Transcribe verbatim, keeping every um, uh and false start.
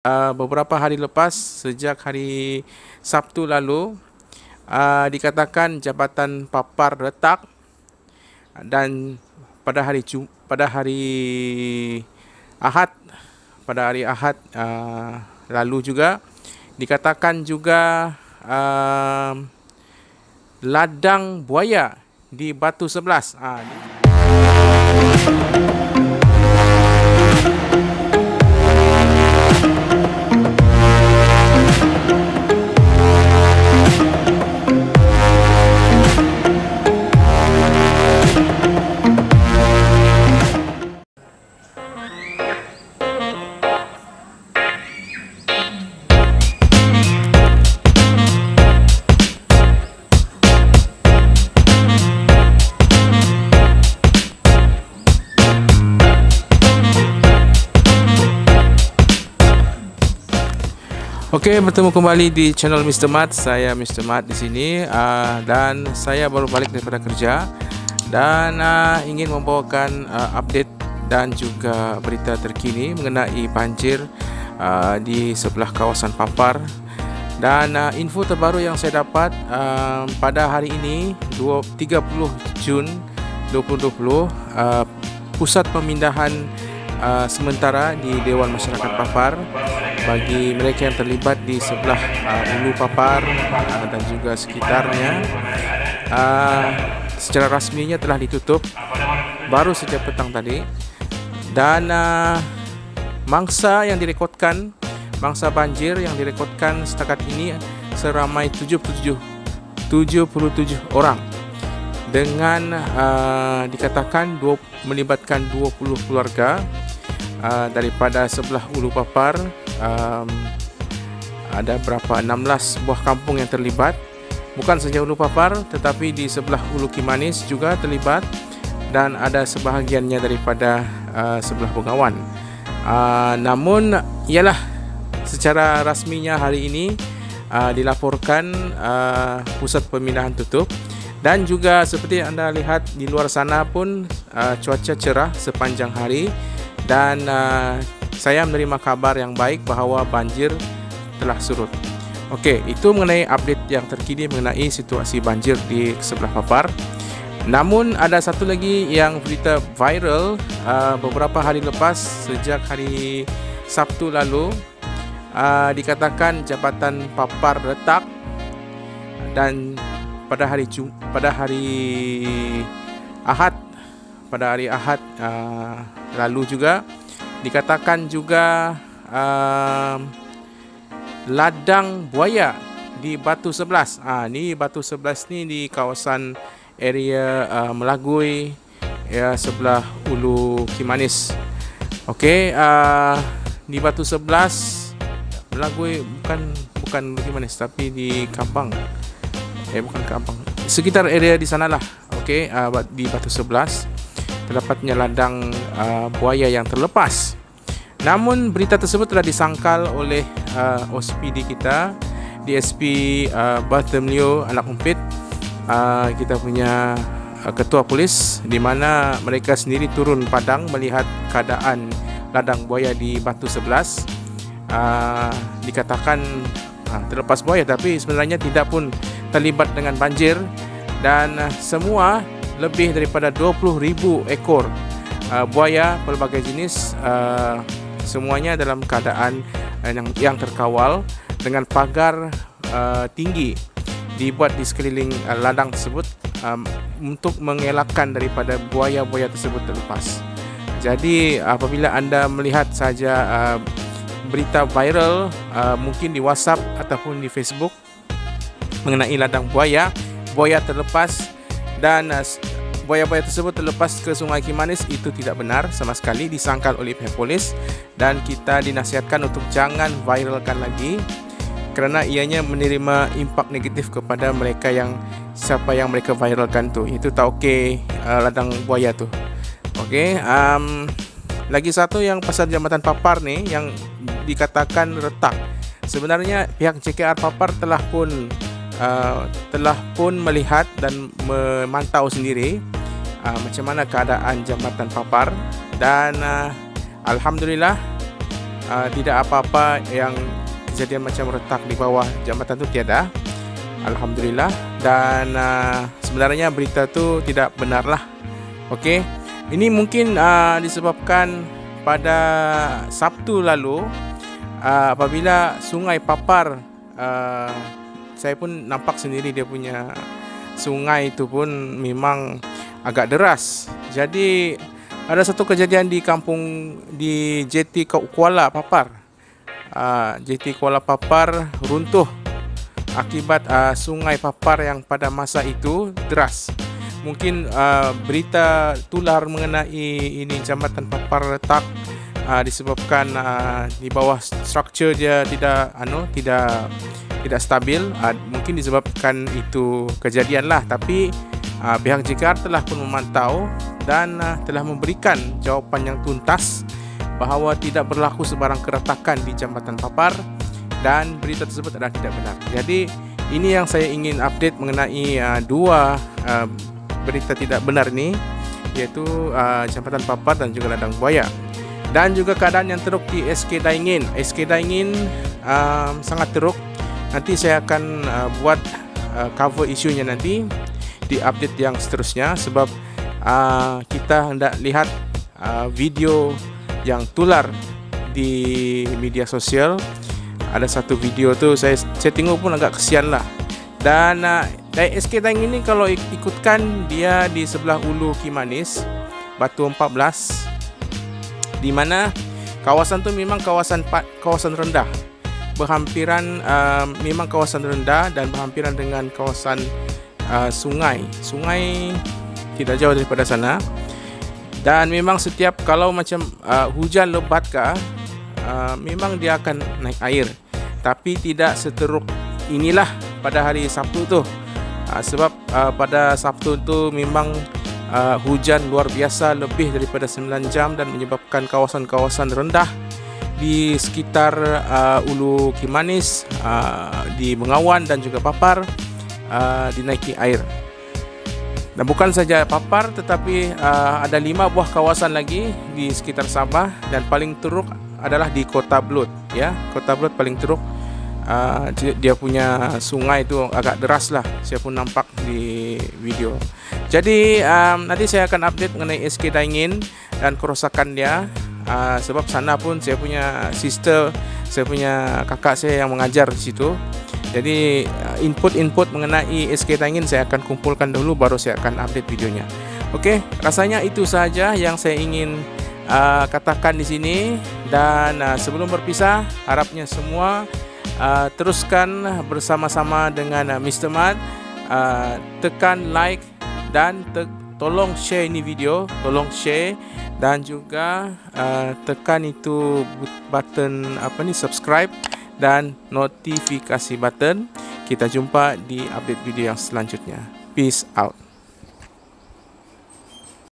Uh, beberapa hari lepas, sejak hari Sabtu lalu, uh, dikatakan Jambatan Papar retak, dan pada hari Jum pada hari Ahad pada hari Ahad uh, lalu juga dikatakan juga uh, ladang buaya di Batu Sebelas. Uh, Oke, okay, bertemu kembali di channel mister Mat. Saya mister Mat di sini, uh, dan saya baru balik daripada kerja dan uh, ingin membawakan uh, update dan juga berita terkini mengenai banjir uh, di sebelah kawasan Papar. Dan uh, info terbaru yang saya dapat uh, pada hari ini tiga puluh Jun dua ribu dua puluh, uh, pusat pemindahan Uh, sementara di Dewan Masyarakat Papar bagi mereka yang terlibat di sebelah uh, Ulu Papar uh, dan juga sekitarnya, uh, secara rasminya telah ditutup baru sejak petang tadi. Dan uh, mangsa yang direkodkan, mangsa banjir yang direkodkan setakat ini seramai tujuh puluh tujuh orang, dengan uh, dikatakan dua, melibatkan dua puluh keluarga Uh, daripada sebelah Ulu Papar. um, ada berapa enam belas buah kampung yang terlibat, bukan saja Ulu Papar tetapi di sebelah Ulu Kimanis juga terlibat, dan ada sebahagiannya daripada uh, sebelah Bengawan. Uh, namun ialah secara rasminya hari ini uh, dilaporkan uh, pusat pemindahan tutup, dan juga seperti anda lihat di luar sana pun uh, cuaca cerah sepanjang hari. Dan uh, saya menerima kabar yang baik bahawa banjir telah surut. Okey, itu mengenai update yang terkini mengenai situasi banjir di sebelah Papar. Namun ada satu lagi yang berita viral uh, beberapa hari lepas, sejak hari Sabtu lalu, uh, dikatakan Jambatan Papar retak, dan pada hari Jum pada hari Ahad pada hari Ahad Uh, lalu juga dikatakan juga uh, ladang buaya di Batu Sebelas. Ah, ni Batu Sebelas ni di kawasan area uh, Melagu, ya, sebelah Ulu Kimanis. Okey, uh, di Batu Sebelas Melagu, bukan bukan Ulu Kimanis, tapi di kampung. Eh, bukan kampung. Sekitar area di sanalah. Okey, uh, di Batu Sebelas terdapatnya ladang uh, buaya yang terlepas. Namun berita tersebut telah disangkal oleh uh, O S P D kita, D S P uh, Batemilio Anak Umpit, uh, kita punya uh, ketua polis, di mana mereka sendiri turun padang melihat keadaan ladang buaya di Batu Sebelas. Uh, dikatakan uh, terlepas buaya, tapi sebenarnya tidak pun terlibat dengan banjir, dan uh, semua lebih daripada dua puluh ribu ekor uh, buaya pelbagai jenis, uh, semuanya dalam keadaan uh, yang, yang terkawal dengan pagar uh, tinggi dibuat di sekeliling uh, ladang tersebut, um, untuk mengelakkan daripada buaya-buaya tersebut terlepas. Jadi apabila anda melihat saja uh, berita viral, uh, mungkin di WhatsApp ataupun di Facebook mengenai ladang buaya, buaya terlepas, dan uh, buaya-buaya tersebut terlepas ke Sungai Kimanis, itu tidak benar sama sekali, disangkal oleh pihak polis, dan kita dinasihatkan untuk jangan viralkan lagi kerana ianya menerima impak negatif kepada mereka yang siapa yang mereka viralkan tu. Itu tak okey, uh, ladang buaya tu. Okey, um, lagi satu yang pasal Jambatan Papar ni yang dikatakan retak. Sebenarnya pihak J K R Papar telah pun Uh, telah pun melihat dan memantau sendiri uh, macam mana keadaan Jambatan Papar, dan uh, alhamdulillah uh, tidak apa-apa yang kejadian macam retak di bawah jambatan itu tiada, alhamdulillah. Dan uh, sebenarnya berita itu tidak benar lah. Oke, okay. Ini mungkin uh, disebabkan pada Sabtu lalu uh, apabila Sungai Papar, uh, saya pun nampak sendiri dia punya sungai itu pun memang agak deras. Jadi ada satu kejadian di kampung di J T Kuala Papar. Uh, J T Kuala Papar runtuh akibat uh, Sungai Papar yang pada masa itu deras. Mungkin uh, berita tular mengenai ini jambatan Papar retak uh, disebabkan uh, di bawah struktur dia tidak ano tidak tidak stabil. Uh, mungkin disebabkan itu kejadian lah. Tapi uh, pihak J K R telah pun memantau dan uh, telah memberikan jawapan yang tuntas bahawa tidak berlaku sebarang keretakan di jambatan Papar dan berita tersebut adalah tidak benar. Jadi ini yang saya ingin update mengenai uh, dua uh, berita tidak benar ini, yaitu uh, jambatan Papar dan juga ladang buaya, dan juga keadaan yang teruk di S K Daingin. S K Daingin uh, sangat teruk. Nanti saya akan uh, buat uh, cover isunya nanti di update yang seterusnya, sebab uh, kita hendak lihat uh, video yang tular di media sosial. Ada satu video tuh saya, saya tengok pun agak kesian lah. Dan uh, dari S K Daingin ini kalau ikutkan dia di sebelah Ulu Kimanis, Batu Sebelas, di mana kawasan tuh memang kawasan kawasan rendah, berhampiran uh, memang kawasan rendah dan berhampiran dengan kawasan uh, sungai. Sungai tidak jauh daripada sana. Dan memang setiap kalau macam uh, hujan lebat kah, uh, memang dia akan naik air. Tapi tidak seteruk inilah pada hari Sabtu tuh. Uh, sebab uh, pada Sabtu tuh memang uh, hujan luar biasa lebih daripada sembilan jam dan menyebabkan kawasan-kawasan rendah di sekitar uh, Ulu Kimanis, uh, di Bengawan dan juga Papar uh, dinaiki air. Dan bukan saja Papar, tetapi uh, ada lima buah kawasan lagi di sekitar Sabah, dan paling teruk adalah di Kota Belud. Ya, Kota Belud paling teruk. Uh, dia punya sungai itu agak deras lah. Saya pun nampak di video. Jadi um, nanti saya akan update mengenai S K Daingin dan kerosakan dia. Uh, sebab sana pun saya punya sister, saya punya kakak saya yang mengajar di situ. Jadi input-input mengenai S K Daingin saya akan kumpulkan dulu, baru saya akan update videonya. Oke, rasanya itu saja yang saya ingin uh, katakan di sini. Dan uh, sebelum berpisah, harapnya semua uh, teruskan bersama-sama dengan uh, mister Mat. Uh, tekan like dan te tolong share ini video, tolong share, dan juga uh, tekan itu button apa nih subscribe dan notifikasi button. Kita jumpa di update video yang selanjutnya. Peace out.